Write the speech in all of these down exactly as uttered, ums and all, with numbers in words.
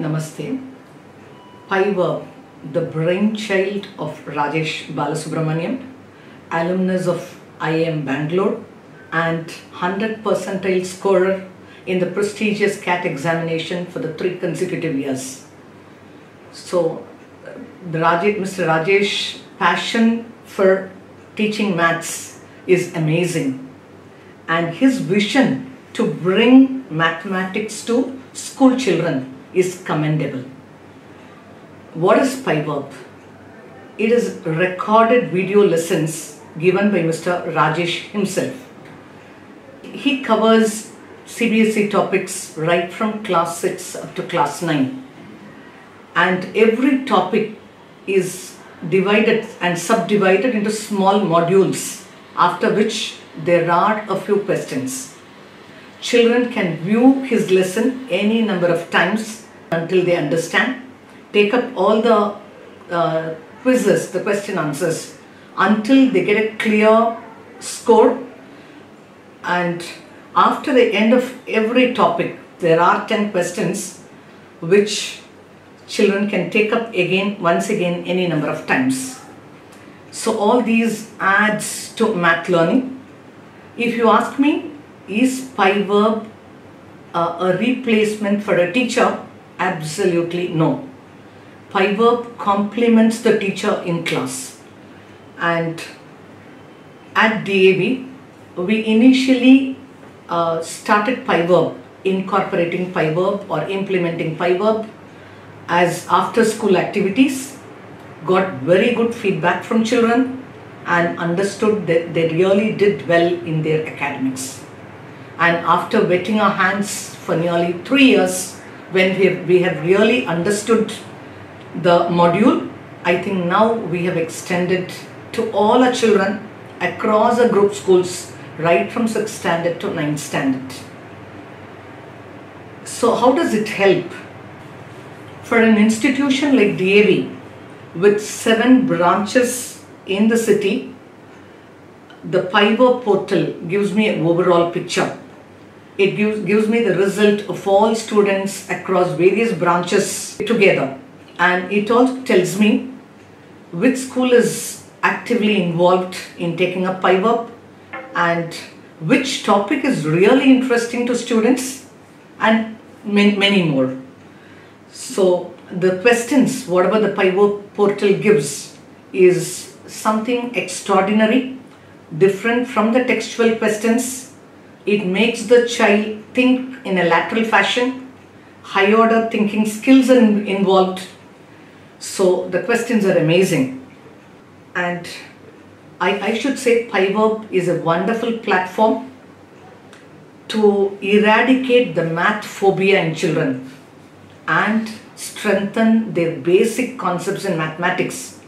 Namaste. PiVerb, the brainchild of Rajesh Balasubramanian, alumnus of I I M Bangalore and one hundred percentile scorer in the prestigious C A T examination for the three consecutive years. So, Mister Rajesh's passion for teaching maths is amazing, and his vision to bring mathematics to school children is commendable. What is PiVerb? It is recorded video lessons given by Mister Rajesh himself. He covers C B S E topics right from class six up to class nine, and every topic is divided and subdivided into small modules, after which there are a few questions. Children can view his lesson any number of times until they understand, take up all the uh, quizzes, the question answers, until they get a clear score. And after the end of every topic, there are ten questions which children can take up again, once again, any number of times. So all these adds to math learning. If you ask me, is PiVerb uh, a replacement for a teacher? Absolutely no. PiVerb complements the teacher in class. And at D A V, we initially uh, started PiVerb, incorporating PiVerb or implementing PiVerb as after-school activities, got very good feedback from children and understood that they really did well in their academics. And after wetting our hands for nearly three years, when we have, we have really understood the module, I think now we have extended to all our children across our group schools, right from sixth standard to ninth standard. So how does it help? For an institution like D A V, with seven branches in the city, the PiVerb portal gives me an overall picture. It gives, gives me the result of all students across various branches together. And it also tells me which school is actively involved in taking up PiVerb and which topic is really interesting to students, and many, many more. So the questions, whatever the PiVerb portal gives, is something extraordinary, different from the textual questions. It makes the child think in a lateral fashion, high order thinking skills are involved. So the questions are amazing. And I, I should say PiVerb is a wonderful platform to eradicate the math phobia in children and strengthen their basic concepts in mathematics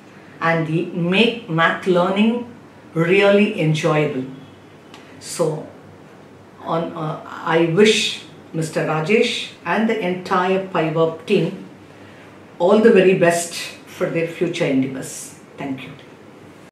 and make math learning really enjoyable. So on, uh, I wish Mister Rajesh and the entire PiVerb team all the very best for their future endeavors. Thank you.